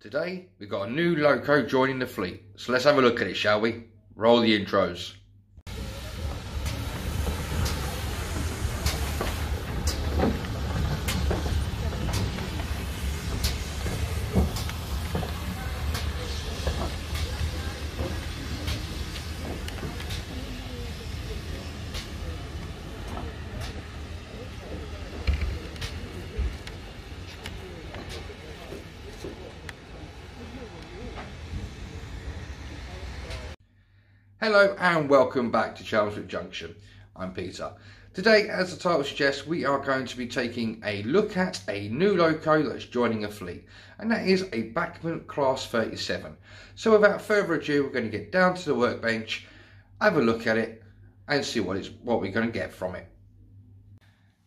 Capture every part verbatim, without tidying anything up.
Today, we've got a new loco joining the fleet, so let's have a look at it, shall we? Roll the intros. Hello and welcome back to Chelmswood Junction. I'm Peter. Today, as the title suggests, we are going to be taking a look at a new loco that's joining a fleet, and that is a Backman Class thirty-seven. So without further ado, we're going to get down to the workbench, have a look at it, and see what it's what we're going to get from it.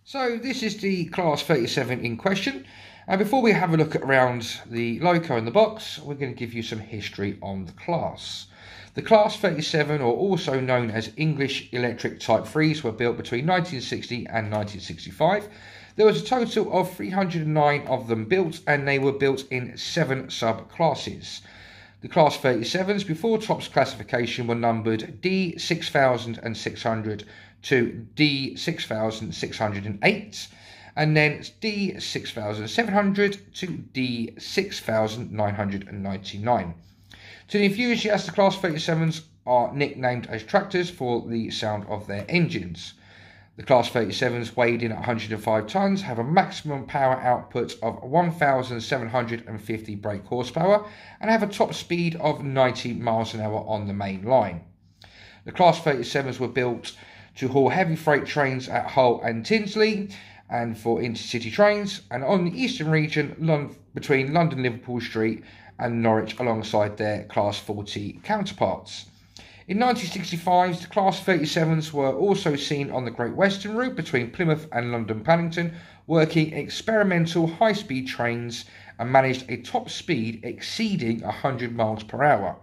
So this is the Class thirty-seven in question, and before we have a look around the loco in the box, we're going to give you some history on the class. The Class thirty-seven, or also known as English Electric Type threes, were built between nineteen sixty and nineteen sixty-five. There was a total of three hundred and nine of them built, and they were built in seven subclasses. The Class thirty-sevens before TOPS classification were numbered D six thousand six hundred to D six thousand six hundred eight, and then D six thousand seven hundred to D six thousand nine hundred ninety-nine. To the enthusiasts, the Class thirty-sevens are nicknamed as tractors for the sound of their engines. The Class thirty-sevens weighed in at one hundred and five tonnes, have a maximum power output of one thousand seven hundred and fifty brake horsepower, and have a top speed of ninety miles an hour on the main line. The Class thirty-sevens were built to haul heavy freight trains at Hull and Tinsley, and for intercity trains, and on the eastern region Lon- between London Liverpool Street and Norwich alongside their Class forty counterparts. In nineteen sixty-five, the Class thirty-sevens were also seen on the Great Western route between Plymouth and London Paddington, working experimental high-speed trains and managed a top speed exceeding one hundred miles per hour.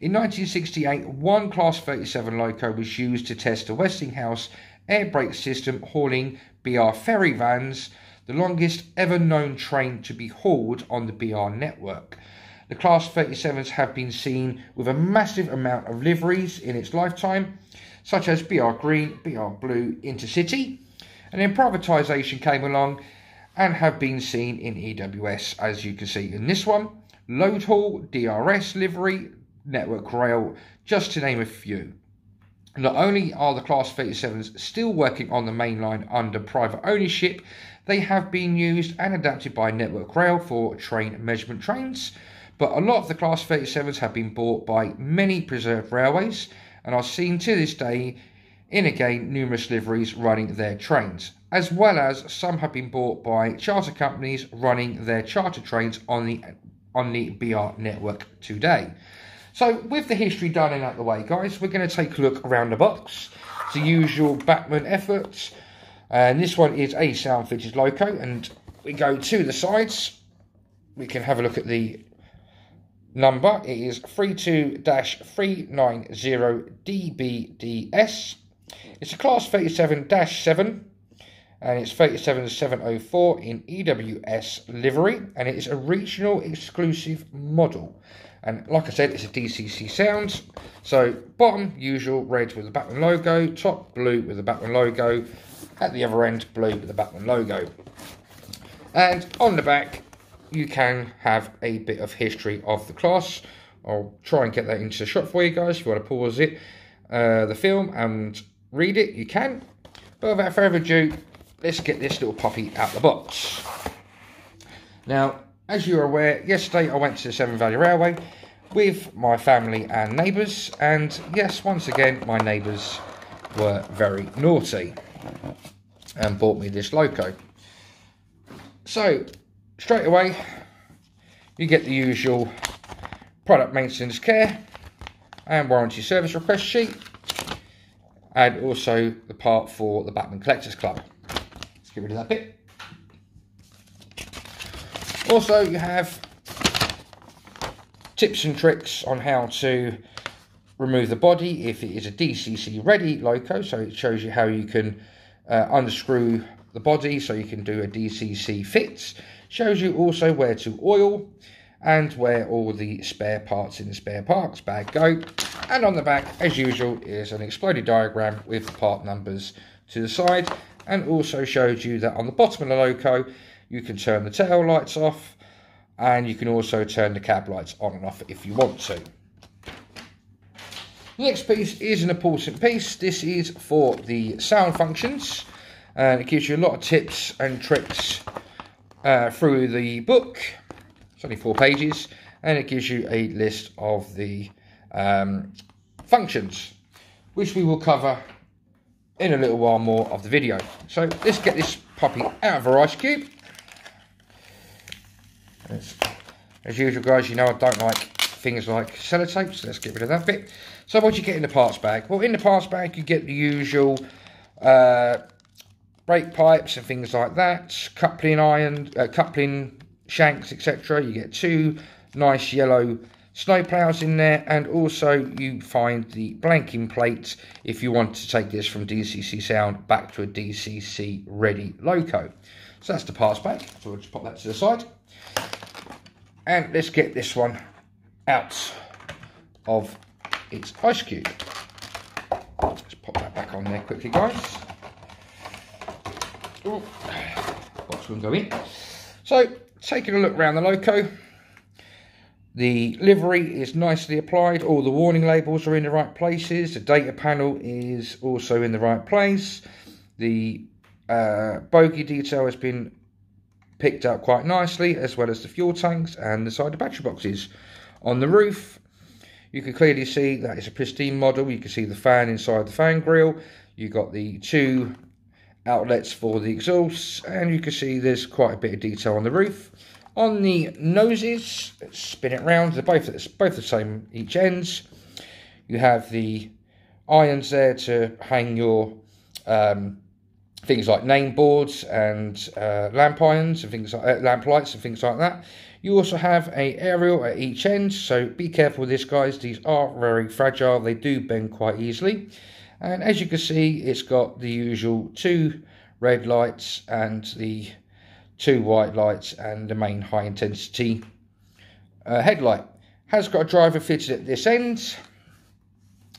In nineteen sixty-eight, one Class thirty-seven loco was used to test a Westinghouse air brake system hauling B R ferry vans, the longest ever known train to be hauled on the B R network. The Class thirty-sevens have been seen with a massive amount of liveries in its lifetime, such as B R Green, B R Blue, Intercity, and then privatisation came along and have been seen in E W S, as you can see in this one, Load Haul, D R S livery, Network Rail, just to name a few. Not only are the Class thirty-sevens still working on the main line under private ownership, they have been used and adapted by Network Rail for train measurement trains, but a lot of the Class thirty-sevens have been bought by many preserved railways and are seen to this day in again numerous liveries running their trains, as well as some have been bought by charter companies running their charter trains on the, on the B R network today. So with the history done and out of the way, guys, we're going to take a look around the box. It's the usual Backman efforts. And this one is a sound fitted loco. And we go to the sides. We can have a look at the number. It is three two dash three nine zero D B D S. It's a Class thirty-seven dash seven. And it's thirty-seven seven oh four in E W S livery. And it is a regional exclusive model. And like I said, it's a D C C sound. So bottom, usual, red with the Backman logo. Top, blue with the Backman logo. At the other end, blue with the Backman logo. And on the back, you can have a bit of history of the class. I'll try and get that into the shot for you guys. If you want to pause it, uh, the film, and read it, you can. But without further ado, let's get this little puppy out the box. Now, as you're aware, yesterday I went to the Severn Valley Railway with my family and neighbours, and yes, once again, my neighbours were very naughty and bought me this loco. So, straight away, you get the usual product maintenance care and warranty service request sheet, and also the part for the Backman Collectors Club. Let's get rid of that bit. Also, you have tips and tricks on how to remove the body if it is a D C C ready loco. So it shows you how you can uh, unscrew the body so you can do a D C C fit. Shows you also where to oil and where all the spare parts in the spare parts bag go. And on the back, as usual, is an exploded diagram with part numbers to the side, and also shows you that on the bottom of the loco, you can turn the tail lights off, and you can also turn the cab lights on and off if you want to. The next piece is an important piece. This is for the sound functions, and it gives you a lot of tips and tricks uh, through the book. It's only four pages, and it gives you a list of the um, functions, which we will cover in a little while more of the video. So let's get this puppy out of our ice cube. As, as usual, guys, you know I don't like things like sellotape, so let's get rid of that bit. So what do you get in the parts bag? Well, in the parts bag you get the usual uh, brake pipes and things like that, coupling iron, uh, coupling shanks, et cetera. You get two nice yellow snow plows in there, and also you find the blanking plate if you want to take this from D C C sound back to a D C C ready loco. So that's the parts bag, so we'll just pop that to the side, and let's get this one out of its ice cube. Let's pop that back on there quickly, guys. Ooh, box won't go in. So taking a look around the loco, the livery is nicely applied, all the warning labels are in the right places, the data panel is also in the right place, the uh, bogie detail has been picked up quite nicely, as well as the fuel tanks and the side of battery boxes. On the roof, you can clearly see that it's a pristine model. You can see the fan inside the fan grille, you've got the two outlets for the exhausts, and you can see there's quite a bit of detail on the roof. On the noses, let's spin it round, they're both, it's both the same each ends. You have the irons there to hang your um, things like name boards and uh, lamp irons and things like uh, lamp lights and things like that. You also have a aerial at each end, so be careful with this, guys. These are very fragile, they do bend quite easily. And as you can see, it's got the usual two red lights and the two white lights and the main high intensity uh, headlight. Has got a driver fitted at this end,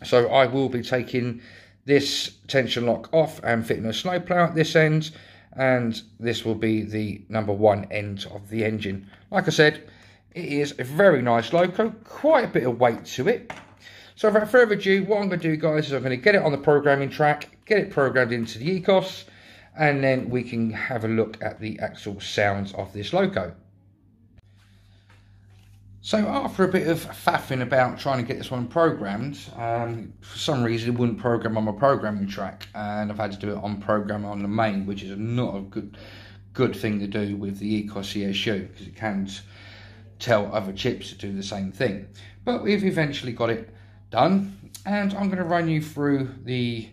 so I will be taking this tension lock off and fitting a snowplow at this end, and this will be the number one end of the engine. Like I said, it is a very nice loco, quite a bit of weight to it. So without further ado, what I'm going to do, guys, is I'm going to get it on the programming track, get it programmed into the E C O S, and then we can have a look at the actual sounds of this loco. So after a bit of faffing about trying to get this one programmed, um, for some reason it wouldn't program on my programming track, and I've had to do it on program on the main, which is not a good good thing to do with the E C O S C S U, because it can tell other chips to do the same thing. But we've eventually got it done, and I'm going to run you through the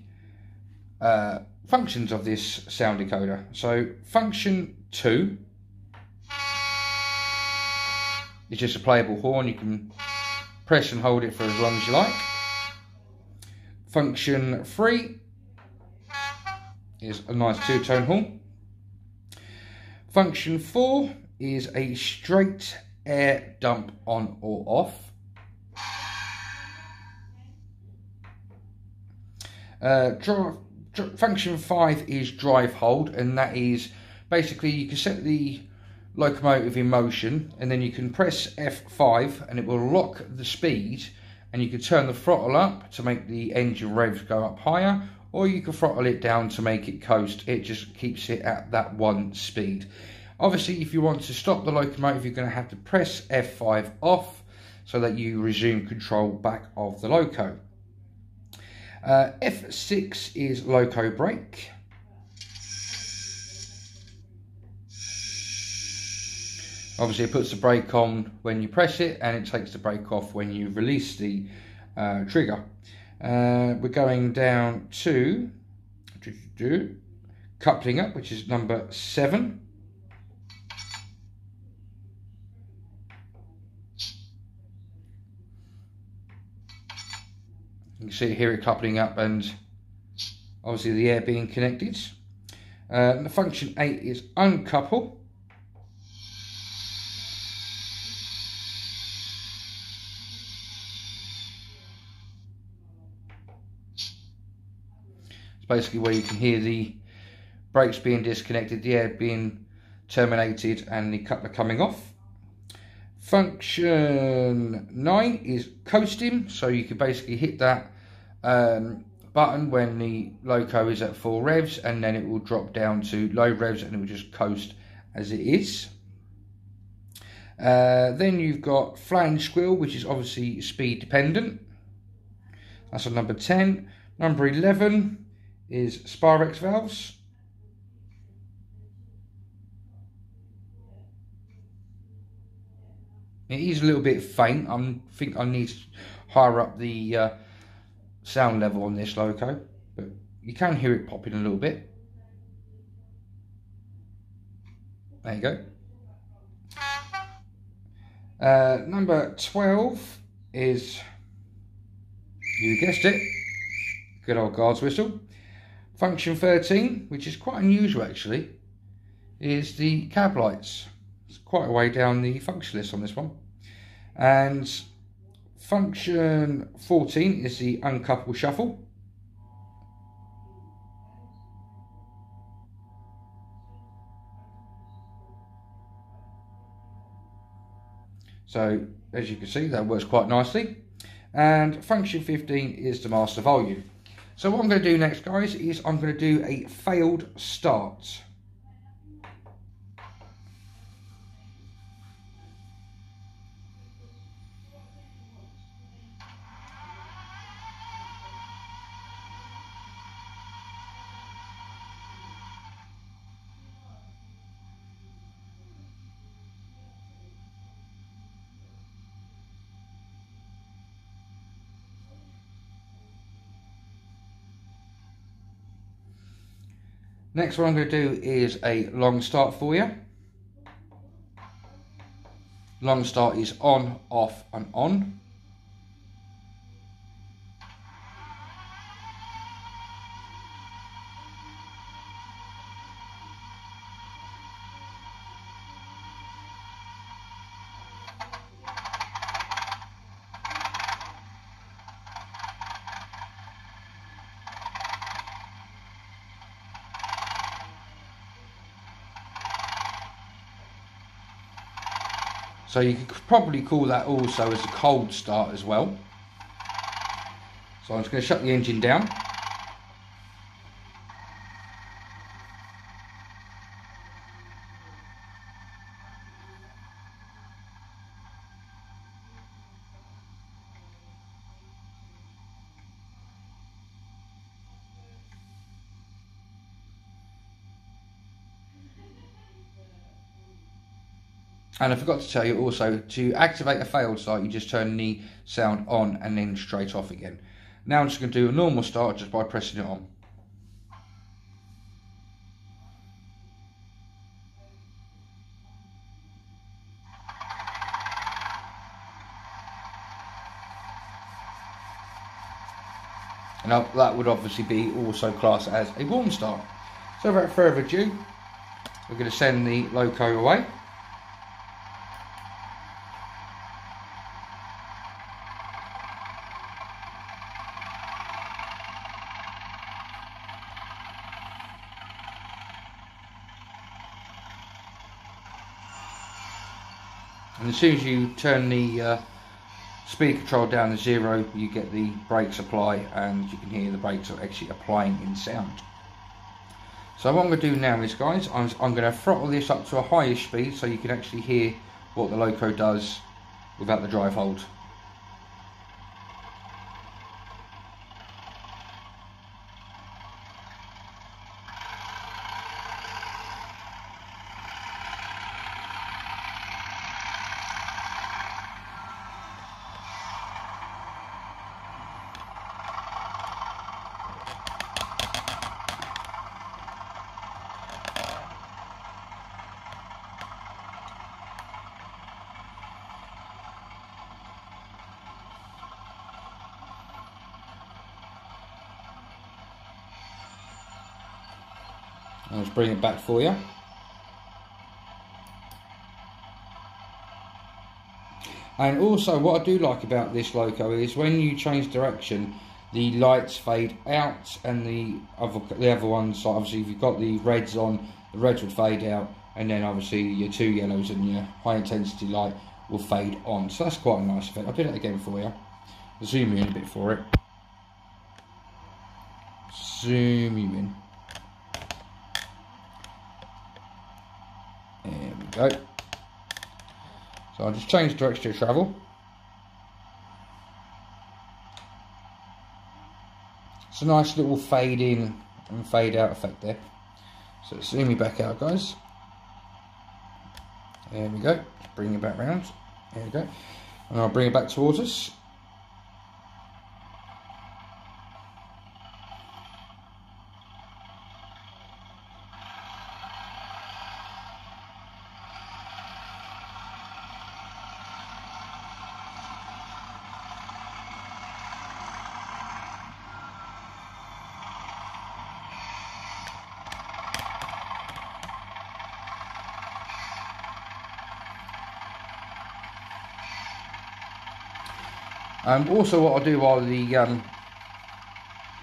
uh, functions of this sound decoder. So function two is just a playable horn, you can press and hold it for as long as you like. Function three is a nice two-tone horn. Function four is a straight air dump on or off. Uh, draw Function five is drive hold, and that is basically you can set the locomotive in motion, and then you can press F five and it will lock the speed, and you can turn the throttle up to make the engine revs go up higher, or you can throttle it down to make it coast. It just keeps it at that one speed. Obviously, if you want to stop the locomotive, you're going to have to press F five off so that you resume control back of the loco. Uh, F six is loco brake. Obviously, it puts the brake on when you press it, and it takes the brake off when you release the uh, trigger. Uh, we're going down to do, do, do, coupling up, which is number seven. You can see here it coupling up, and obviously the air being connected. Uh, the function eight is uncouple. It's basically where you can hear the brakes being disconnected, the air being terminated and the coupler coming off. Function nine is coasting, so you can basically hit that um, button when the loco is at full revs, and then it will drop down to low revs and it will just coast as it is. Uh, then you've got flange squeal, which is obviously speed dependent. That's on number ten. Number eleven is Spirex valves. It is a little bit faint. I think I need to higher up the uh, sound level on this loco, but you can hear it popping a little bit. There you go. Uh, number twelve is, you guessed it, good old guard's whistle. Function thirteen, which is quite unusual actually, is the cab lights. It's quite a way down the function list on this one. And function fourteen is the uncouple shuffle. So as you can see, that works quite nicely. And function fifteen is the master volume. So what I'm going to do next, guys, is I'm going to do a failed start. Next, what I'm going to do is a long start for you. Long start is on, off, and on. So you could probably call that also as a cold start as well. So I'm just going to shut the engine down. And I forgot to tell you also, to activate a failed start, you just turn the sound on and then straight off again. Now I'm just going to do a normal start just by pressing it on. And that would obviously be also classed as a warm start. So without further ado, we're going to send the loco away. And as soon as you turn the uh, speed control down to zero, you get the brakes apply, and you can hear the brakes are actually applying in sound. So what I'm going to do now is, guys, I'm, I'm going to throttle this up to a higher speed so you can actually hear what the loco does without the drive hold. I'll just bring it back for you. And also, what I do like about this loco is when you change direction, the lights fade out, and the other the other ones, like obviously if you've got the reds on, the reds will fade out, and then obviously your two yellows and your high intensity light will fade on. So that's quite a nice effect. I'll do that again for you. I'll zoom you in a bit for it. Zoom you in. There we go. So I'll just change direction of travel. It's a nice little fade in and fade out effect there. So zoom me back out, guys. There we go. Bring it back round. There we go. And I'll bring it back towards us. Um, also, what I'll do while the um,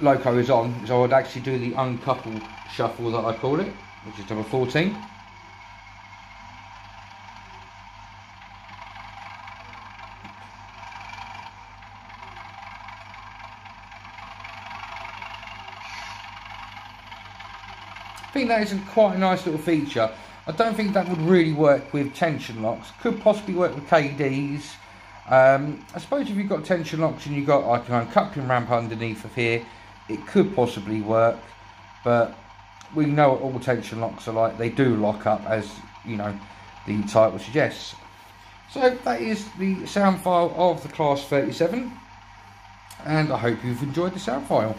loco is on is I would actually do the uncouple shuffle that I call it, which is number fourteen. I think that is quite a nice little feature. I don't think that would really work with tension locks. Could possibly work with K Ds. Um, I suppose if you've got tension locks and you've got like an uncoupling ramp underneath of here, it could possibly work, but we know what all tension locks are like. They do lock up, as you know the title suggests. So that is the sound file of the Class thirty-seven, and I hope you've enjoyed the sound file.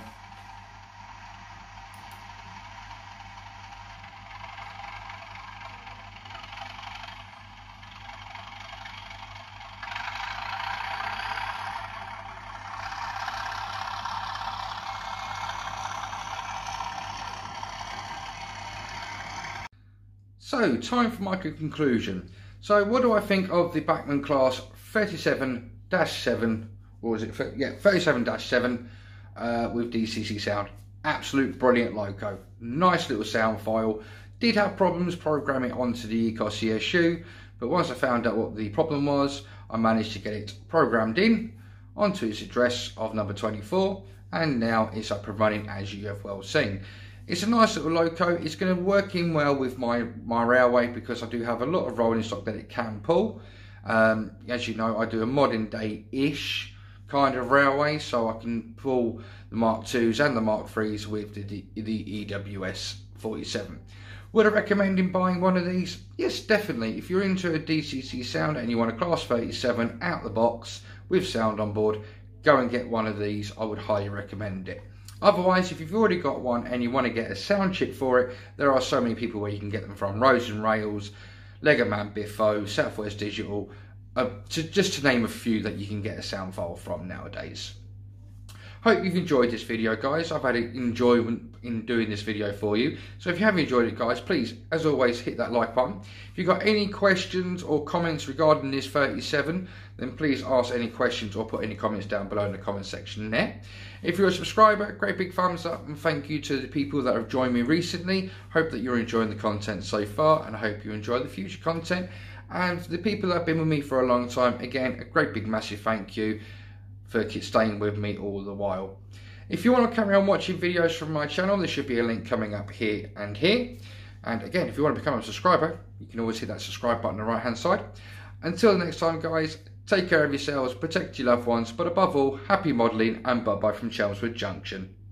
So, time for my conclusion. So, what do I think of the Bachmann Class thirty-seven dash seven, or was it, yeah, thirty-seven dash seven uh, with D C C sound? Absolute brilliant loco. Nice little sound file. Did have problems programming it onto the ECOS C S U, but once I found out what the problem was, I managed to get it programmed in onto its address of number twenty-four, and now it's up and running, as you have well seen. It's a nice little loco. It's going to work in well with my, my railway because I do have a lot of rolling stock that it can pull. Um, as you know, I do a modern day-ish kind of railway, so I can pull the Mark twos and the Mark threes with the, the E W S forty-seven. Would I recommend in buying one of these? Yes, definitely. If you're into a D C C sound and you want a Class thirty-seven out the box with sound on board, go and get one of these. I would highly recommend it. Otherwise, if you've already got one and you want to get a sound chip for it, there are so many people where you can get them from. Rosenrails, Legoman Biffo, Southwest Digital, uh, to, just to name a few that you can get a sound file from nowadays. Hope you've enjoyed this video, guys. I've had enjoyment in doing this video for you. So if you have enjoyed it, guys, please, as always, hit that like button. If you've got any questions or comments regarding this thirty-seven, then please ask any questions or put any comments down below in the comment section there. If you're a subscriber, great big thumbs up, and thank you to the people that have joined me recently. Hope that you're enjoying the content so far, and I hope you enjoy the future content. And for the people that have been with me for a long time, again, a great big massive thank you for staying with me all the while. If you want to carry on watching videos from my channel, there should be a link coming up here and here. And again, if you want to become a subscriber, you can always hit that subscribe button on the right hand side. Until next time, guys, take care of yourselves, protect your loved ones, but above all, happy modelling, and bye bye from Chelmswood Junction.